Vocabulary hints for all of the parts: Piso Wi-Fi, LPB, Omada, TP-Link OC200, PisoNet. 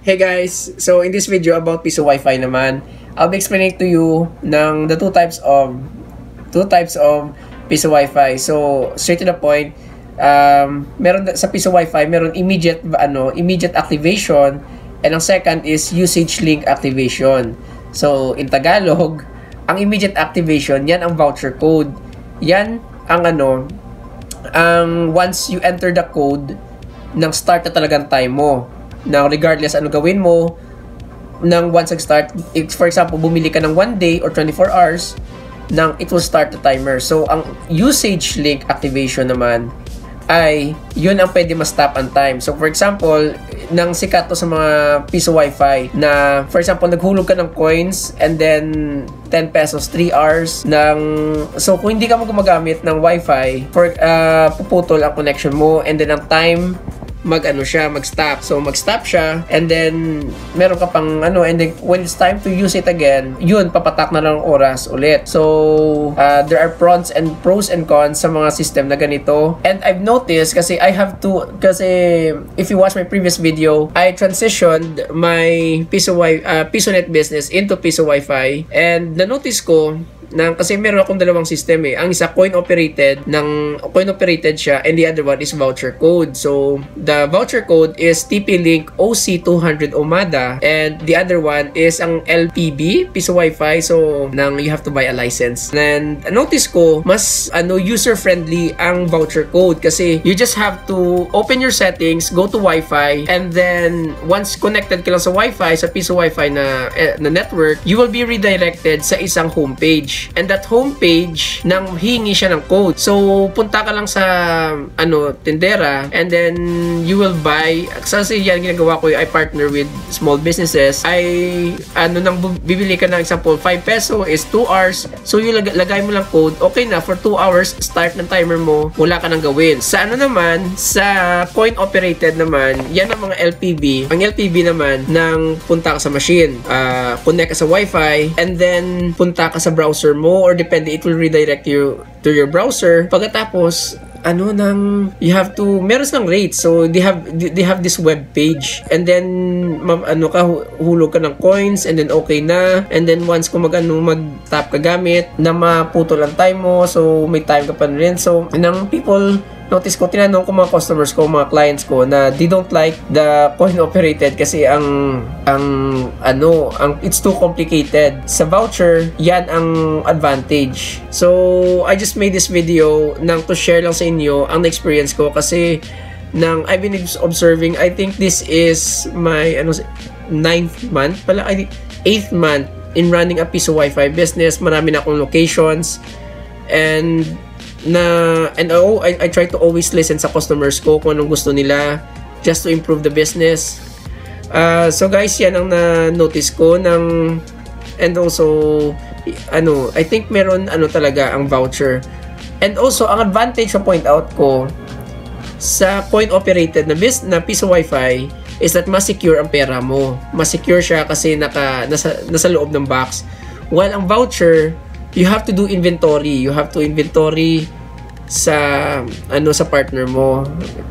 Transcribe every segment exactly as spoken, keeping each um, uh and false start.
Hey guys, so in this video about Piso Wi-Fi naman, I'll be explaining to you ng the two types of two types of Piso Wi-Fi. So straight to the point, um meron sa Piso Wi-Fi, meron immediate ano, immediate activation, and ang second is usage link activation. So in Tagalog, ang immediate activation, yan ang voucher code. Yan ang ano, ang once you enter the code, nang start na talagang time mo. Now, regardless ano gawin mo, nang once nag-start, for example, bumili ka ng one day or twenty-four hours, nang it will start the timer. So, ang usage link activation naman ay yun ang pwede ma-stop on time. So, for example, nang sikat to sa mga Piso Wi-Fi na, for example, naghulog ka ng coins and then ten pesos, three hours. Nang, so, kung hindi ka mo gumagamit ng Wi-Fi, for, uh, puputol ang connection mo and then ang time mag ano siya, mag stop. So mag stop siya and then meron ka pang ano, and then when it's time to use it again, yun papatak na lang oras ulit. So uh, there are pros and pros and cons sa mga system na ganito, and I've noticed kasi I have to, kasi if you watch my previous video, I transitioned my Piso Wi uh, PisoNet business into Piso Wi-Fi, and na-notice ko na kasi meron akong dalawang system eh. Ang isa coin operated, ng coin operated siya, and the other one is voucher code. So the voucher code is T P-Link O C two hundred Omada, and the other one is ang L P B Piso Wi-Fi. So nang you have to buy a license. And notice ko mas ano user friendly ang voucher code kasi you just have to open your settings, go to Wi-Fi, and then once connected ka lang sa Wi-Fi, sa Piso Wi-Fi na eh, na network, you will be redirected sa isang homepage. And that homepage, nang hingi siya ng code. So, punta ka lang sa ano, tindera, and then you will buy. Kasi yan ginagawa ko, I partner with small businesses. I, ano, nang bibili ka ng example, five peso is two hours. So, you lag lagay mo lang code. Okay na, for two hours, start ng timer mo. Wala ka nang gawin. Sa ano naman, sa coin operated naman, yan ang mga L P B. Ang L P B naman, nang punta ka sa machine, uh, connect ka sa Wi-Fi, and then punta ka sa browser mo, or depende, it will redirect you to your browser. Pagkatapos ano nang you have to, meron silang rates, so they have they have this web page, and then ma, ano ka, hulog ka ng coins, and then okay na, and then once kung mag ano, mag tap ka gamit na, maputol ang time mo, so may time ka pa rin. So nang people notice ko, tinanong ko mga customers ko, mga clients ko, na they don't like the coin operated kasi ang ang ano, ang it's too complicated. Sa voucher, yan ang advantage. So I just made this video nang to share lang sa inyo ang experience ko kasi nang I've been observing. I think this is my ano ninth month pala, I think eighth month in running a Piso Wi-Fi business. Marami na akong locations, and na and oh, I, I try to always listen sa customers ko kung anong gusto nila just to improve the business. Uh, so guys, yan ang na-notice ko ng, and also ano, I think meron ano talaga ang voucher. And also ang advantage na point out ko sa coin operated na bis na Piso Wi-Fi is that mas secure ang pera mo. Mas secure siya kasi naka nasa, nasa loob ng box. While ang voucher, you have to do inventory. You have to inventory sa ano sa partner mo.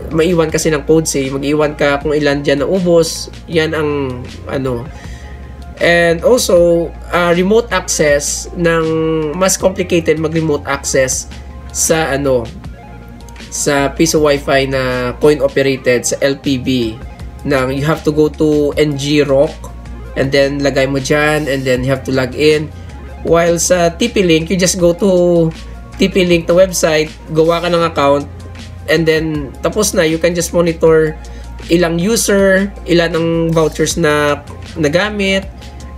Maiwan kasi ng codes eh. Mag-iwan ka kung ilan dyan na ubos. Yan ang ano. And also, uh, remote access ng mas complicated mag-remote access sa ano sa Piso Wi-Fi na coin operated sa L P B. Nang you have to go to N G R O C and then lagay mo dyan and then you have to log in. While sa T P-Link, you just go to T P-Link na website, gawa ka ng account, and then tapos na, you can just monitor ilang user, ilan ang vouchers na nagamit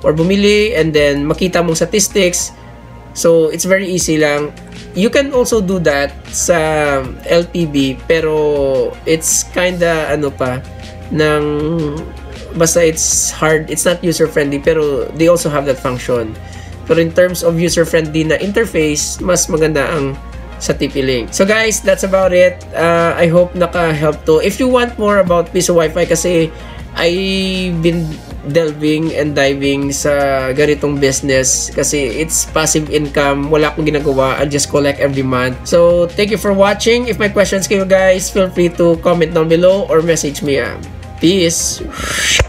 or bumili, and then makita mong statistics. So it's very easy lang. You can also do that sa L P B, pero it's kinda ano pa ng, basta it's hard, it's not user friendly, pero they also have that function. But in terms of user-friendly na interface, mas maganda ang sa T P-Link. So guys, that's about it. Uh, I hope naka-help to. If you want more about Piso Wi-Fi, kasi I've been delving and diving sa ganitong business kasi it's passive income. Wala akong ginagawa. I just collect every month. So thank you for watching. If my questions kayo guys, feel free to comment down below or message me. Peace!